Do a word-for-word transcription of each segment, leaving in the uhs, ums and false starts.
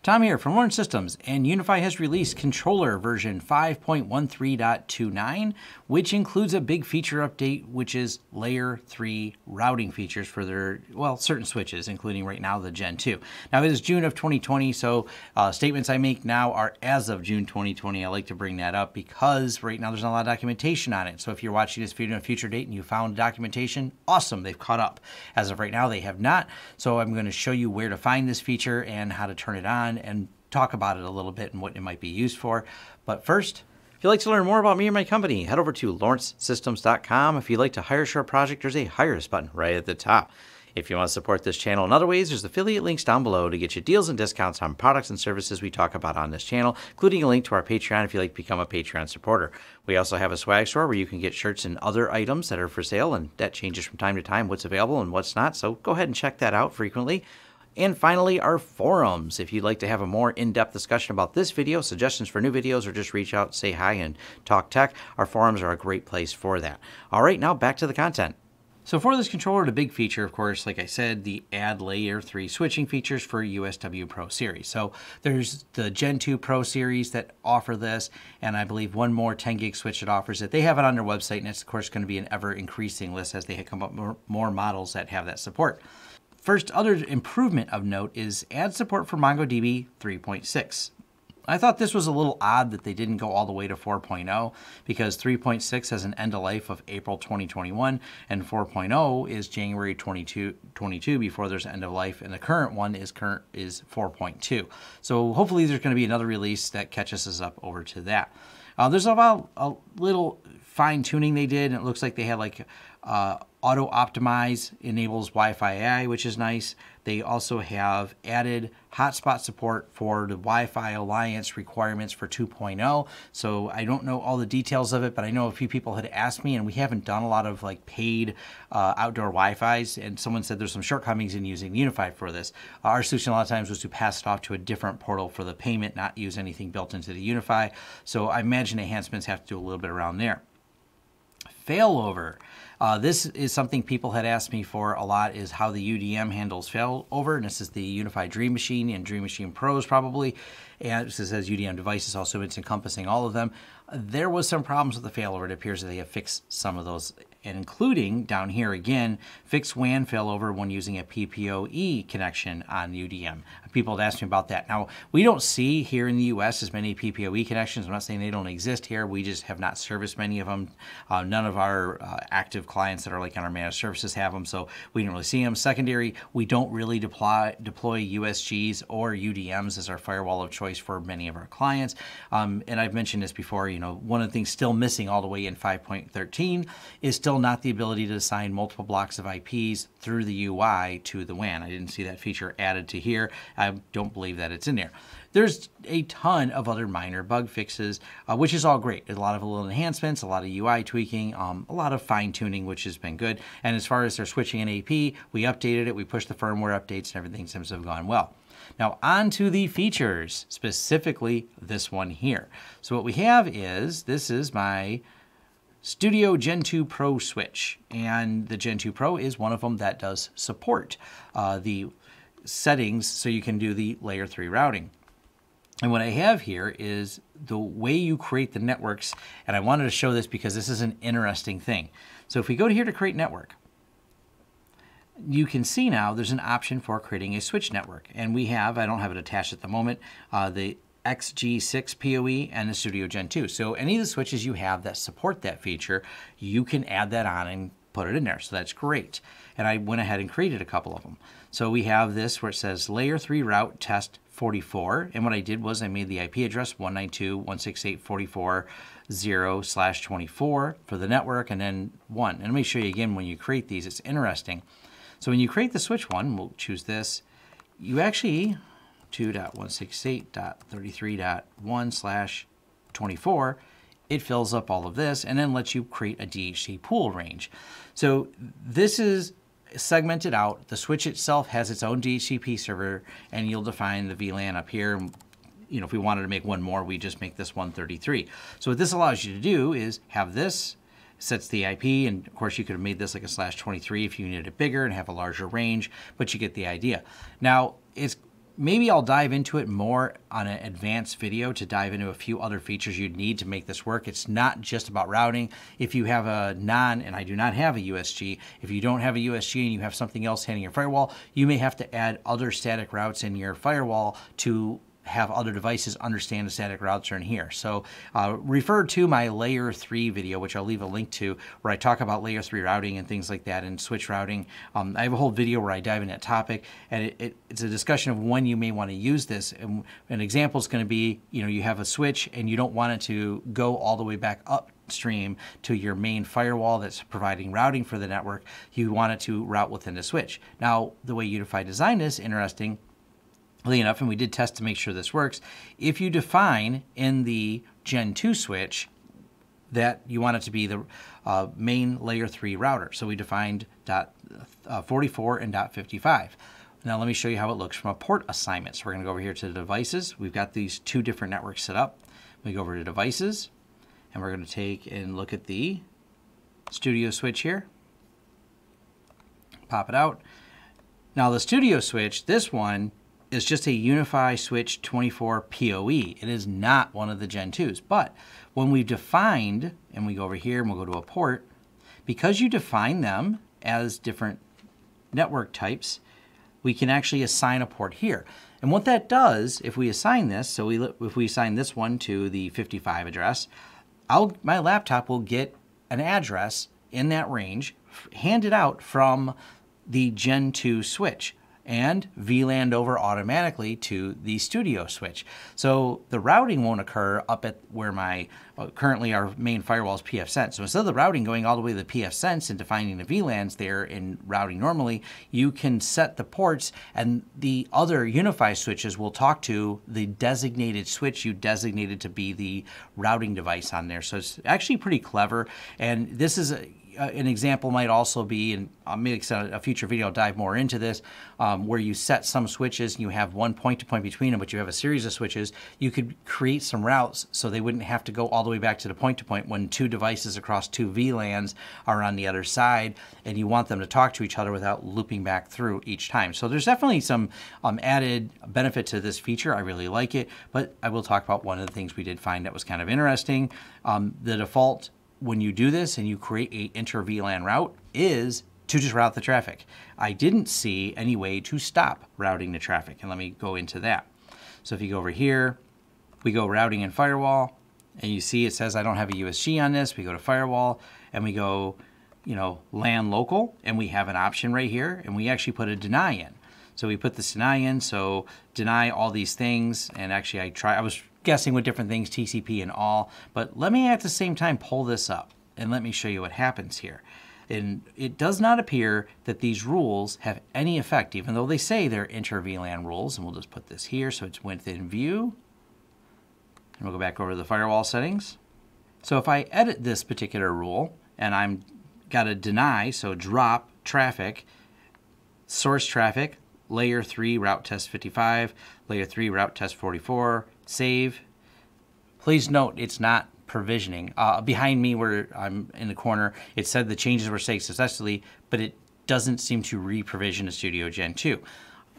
Tom here from Lawrence Systems, and UniFi has released controller version five point one three point two nine, which includes a big feature update, which is layer three routing features for their, well, certain switches, including right now the Gen two. Now it is June of twenty twenty, so uh, statements I make now are as of June twenty twenty. I like to bring that up because right now there's not a lot of documentation on it. So if you're watching this video on a future date and you found documentation, awesome, they've caught up. As of right now, they have not. So I'm going to show you where to find this feature and how to turn it on, and talk about it a little bit and what it might be used for. But first, if you'd like to learn more about me or my company, head over to Lawrence Systems dot com. If you'd like to hire a short project, there's a Hire Us button right at the top. If you want to support this channel in other ways, there's affiliate links down below to get you deals and discounts on products and services we talk about on this channel, including a link to our Patreon if you'd like to become a Patreon supporter. We also have a swag store where you can get shirts and other items that are for sale, and that changes from time to time what's available and what's not, so go ahead and check that out frequently. And finally, our forums. If you'd like to have a more in-depth discussion about this video, suggestions for new videos, or just reach out, say hi, and talk tech, our forums are a great place for that. All right, now back to the content. So for this controller, the big feature, of course, like I said, the add layer three switching features for U S W Pro Series. So there's the Gen two Pro Series that offer this, and I believe one more ten gig switch that offers it. They have it on their website, and it's, of course, going to be an ever-increasing list as they come up with more, more models that have that support. First other improvement of note is add support for MongoDB three point six. I thought this was a little odd that they didn't go all the way to four point oh, because three point six has an end of life of April twenty twenty-one and four point oh is January twenty twenty-two before there's end of life, and the current one is current is four point two. So hopefully there's going to be another release that catches us up over to that. Uh, there's about a little fine tuning they did, and it looks like they had like uh, auto optimize enables Wi-Fi A I, which is nice. They also have added hotspot support for the Wi-Fi Alliance requirements for two point oh. So I don't know all the details of it, but I know a few people had asked me, and we haven't done a lot of like paid uh, outdoor Wi-Fis, and someone said there's some shortcomings in using UniFi for this. Our solution a lot of times was to pass it off to a different portal for the payment, not use anything built into the UniFi. So I imagine enhancements have to do a little bit around there. Failover. Uh, this is something people had asked me for a lot, is how the U D M handles failover, and this is the Unified Dream Machine and Dream Machine Pros probably, and this says U D M devices also, it's encompassing all of them. There was some problems with the failover. It appears that they have fixed some of those, including down here again, fixed W A N failover when using a P P O E connection on U D M. People had asked me about that. Now, we don't see here in the U S as many P P O E connections. I'm not saying they don't exist here. We just have not serviced many of them. Uh, none of our uh, active clients that are like on our managed services have them, so we didn't really see them. Secondary, we don't really deploy, deploy U S Gs or U D Ms as our firewall of choice for many of our clients. Um, and I've mentioned this before, you know, one of the things still missing all the way in five point thirteen is still not the ability to assign multiple blocks of I Ps through the U I to the W A N. I didn't see that feature added to here. I don't believe that it's in there. There's a ton of other minor bug fixes, uh, which is all great. There's a lot of little enhancements, a lot of U I tweaking, um, a lot of fine tuning, which has been good. And as far as they're switching in A P, we updated it, we pushed the firmware updates, and everything seems to have gone well. Now on to the features, specifically this one here. So what we have is, this is my Studio Gen two Pro switch, and the Gen two Pro is one of them that does support uh, the settings so you can do the layer three routing. And what I have here is the way you create the networks, and I wanted to show this because this is an interesting thing. So if we go here to create network, you can see now there's an option for creating a switch network, and we have, I don't have it attached at the moment, uh, the X G six P O E and the Studio Gen two. So any of the switches you have that support that feature, you can add that on and put it in there. So that's great. And I went ahead and created a couple of them. So we have this where it says layer three route test forty-four. And what I did was I made the I P address one ninety-two dot one sixty-eight dot forty-four dot zero slash twenty-four for the network and then one. And let me show you again when you create these, it's interesting. So when you create the switch one, we'll choose this, you actually two dot one sixty-eight dot thirty-three dot one slash twenty-four, it fills up all of this and then lets you create a D H C pool range. So this is segmented out. The switch itself has its own D H C P server, and you'll define the V LAN up here. You know, if we wanted to make one more, we just make this one thirty-three. So what this allows you to do is have this, sets the I P, and of course you could have made this like a slash twenty-three if you needed it bigger and have a larger range, but you get the idea. Now it's Maybe I'll dive into it more on an advanced video to dive into a few other features you'd need to make this work. It's not just about routing. If you have a non, and I do not have a U S G, if you don't have a U S G and you have something else handling your firewall, you may have to add other static routes in your firewall to have other devices understand the static routes are in here. So uh, refer to my layer three video, which I'll leave a link to, where I talk about layer three routing and things like that and switch routing. Um, I have a whole video where I dive into that topic, and it, it, it's a discussion of when you may want to use this. And an example is going to be, you know, you have a switch and you don't want it to go all the way back up stream to your main firewall that's providing routing for the network. You want it to route within the switch. Now, the way UniFi designed this, interesting enough, and we did test to make sure this works, if you define in the Gen two switch that you want it to be the uh, main layer three router. So we defined dot forty-four and dot fifty-five. Now let me show you how it looks from a port assignment. So we're going to go over here to the devices. We've got these two different networks set up. We go over to devices, and we're going to take and look at the studio switch here. Pop it out. Now the studio switch, this one, it's just a UniFi switch twenty-four P O E. It is not one of the Gen twos. But when we've defined, and we go over here and we'll go to a port, because you define them as different network types, we can actually assign a port here. And what that does, if we assign this, so we, if we assign this one to the fifty-five address, I'll, my laptop will get an address in that range handed out from the Gen two switch, and V LAN'd over automatically to the studio switch. So the routing won't occur up at where my, well, currently our main firewall is pfSense. So instead of the routing going all the way to the pfSense and defining the V LANs there in routing normally, you can set the ports, and the other UniFi switches will talk to the designated switch you designated to be the routing device on there. So it's actually pretty clever. And this is a, Uh, an example might also be, and I'll make a, a future video, I'll dive more into this, um, where you set some switches and you have one point to point between them, but you have a series of switches. You could create some routes so they wouldn't have to go all the way back to the point to point when two devices across two V LANs are on the other side, and you want them to talk to each other without looping back through each time. So there's definitely some um, added benefit to this feature. I really like it, but I will talk about one of the things we did find that was kind of interesting. Um, the default, when you do this and you create a inter V LAN route, is to just route the traffic. I didn't see any way to stop routing the traffic, and let me go into that. So if you go over here, we go routing and firewall, and you see it says I don't have a U S G on this. We go to firewall, and we go, you know, LAN local, and we have an option right here, and we actually put a deny in. So we put this deny in, so deny all these things, and actually I try, I was guessing with different things, T C P and all, but let me at the same time pull this up and let me show you what happens here. And it does not appear that these rules have any effect, even though they say they're inter V LAN rules, and we'll just put this here so it's within view. And we'll go back over to the firewall settings. So if I edit this particular rule and I'm got to deny, so drop traffic, source traffic, layer three route test fifty-five, layer three route test forty-four, save. Please note it's not provisioning. Uh, behind me where I'm in the corner, it said the changes were saved successfully, but it doesn't seem to re-provision to Studio Gen two.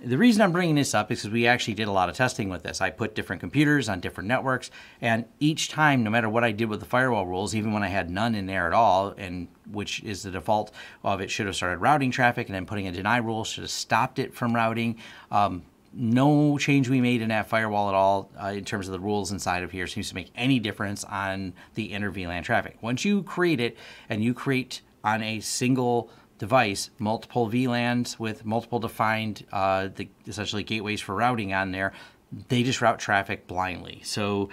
The reason I'm bringing this up is because we actually did a lot of testing with this. I put different computers on different networks, and each time, no matter what I did with the firewall rules, even when I had none in there at all, and which is the default of it should have started routing traffic, and then putting a deny rule should have stopped it from routing. Um, no change we made in that firewall at all uh, in terms of the rules inside of here seems to make any difference on the inter V LAN traffic. Once you create it, and you create on a single device multiple V LANs with multiple defined uh, the, essentially gateways for routing on there, they just route traffic blindly. So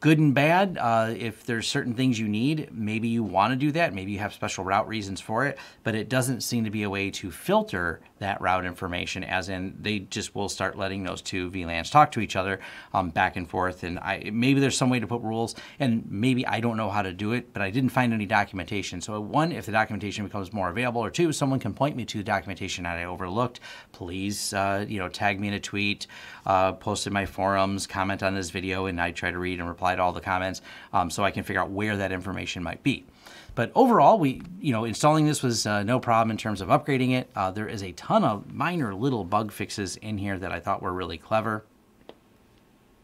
good and bad, uh, if there's certain things you need, maybe you want to do that, maybe you have special route reasons for it, but it doesn't seem to be a way to filter that route information, as in they just will start letting those two V LANs talk to each other um, back and forth. And I, maybe there's some way to put rules, and maybe I don't know how to do it, but I didn't find any documentation. So one, if the documentation becomes more available, or two, someone can point me to the documentation that I overlooked, please uh, you know, tag me in a tweet, uh, post it my forums, comment on this video, and I try to read and reply to all the comments, um, so I can figure out where that information might be. But overall, we, you know, installing this was uh, no problem in terms of upgrading it. Uh, there is a ton of minor little bug fixes in here that I thought were really clever,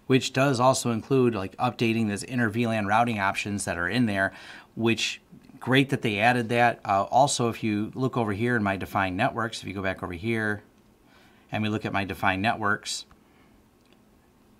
which does also include like updating this InterVLAN routing options that are in there, which great that they added that. Uh, also, if you look over here in my defined networks, if you go back over here and we look at my defined networks,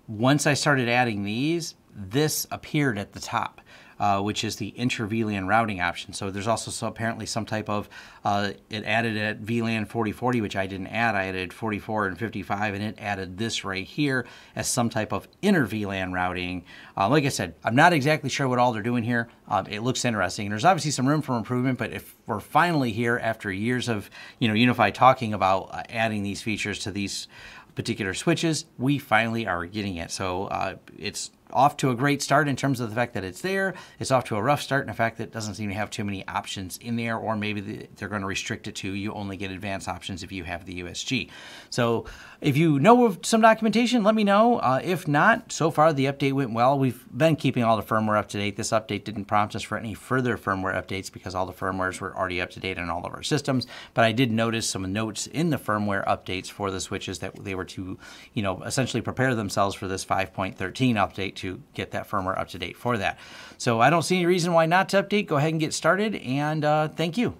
once I started adding these, this appeared at the top, uh, which is the inter-V LAN routing option. So there's also so apparently some type of, uh, it added at V LAN forty forty, which I didn't add. I added forty-four and fifty-five, and it added this right here as some type of inter-V LAN routing. Uh, like I said, I'm not exactly sure what all they're doing here. Um, it looks interesting, and there's obviously some room for improvement, but if we're finally here after years of, you know, UniFi talking about uh, adding these features to these particular switches, we finally are getting it. So uh, it's off to a great start in terms of the fact that it's there. It's off to a rough start in the fact that it doesn't seem to have too many options in there, or maybe they're going to restrict it to you only get advanced options if you have the U S G. So if you know of some documentation, let me know. Uh, if not, so far the update went well. We've been keeping all the firmware up to date. This update didn't prompt us for any further firmware updates because all the firmwares were already up to date on all of our systems. But I did notice some notes in the firmware updates for the switches that they were to, you know, essentially prepare themselves for this five point thirteen update to get that firmware up to date for that. So I don't see any reason why not to update. Go ahead and get started, and uh, thank you.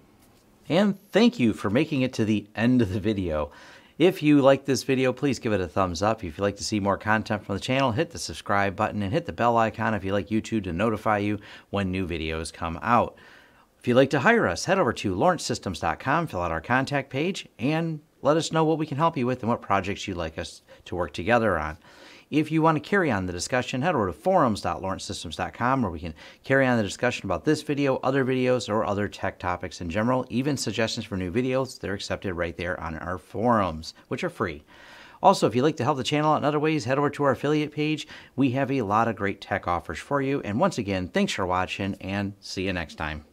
And thank you for making it to the end of the video. If you like this video, please give it a thumbs up. If you'd like to see more content from the channel, hit the subscribe button and hit the bell icon if you'd like YouTube to notify you when new videos come out. If you'd like to hire us, head over to Lawrence Systems dot com, fill out our contact page, and let us know what we can help you with and what projects you'd like us to work together on. If you want to carry on the discussion, head over to forums dot lawrence systems dot com, where we can carry on the discussion about this video, other videos, or other tech topics in general. Even suggestions for new videos, they're accepted right there on our forums, which are free. Also, if you'd like to help the channel out in other ways, head over to our affiliate page. We have a lot of great tech offers for you. And once again, thanks for watching, and see you next time.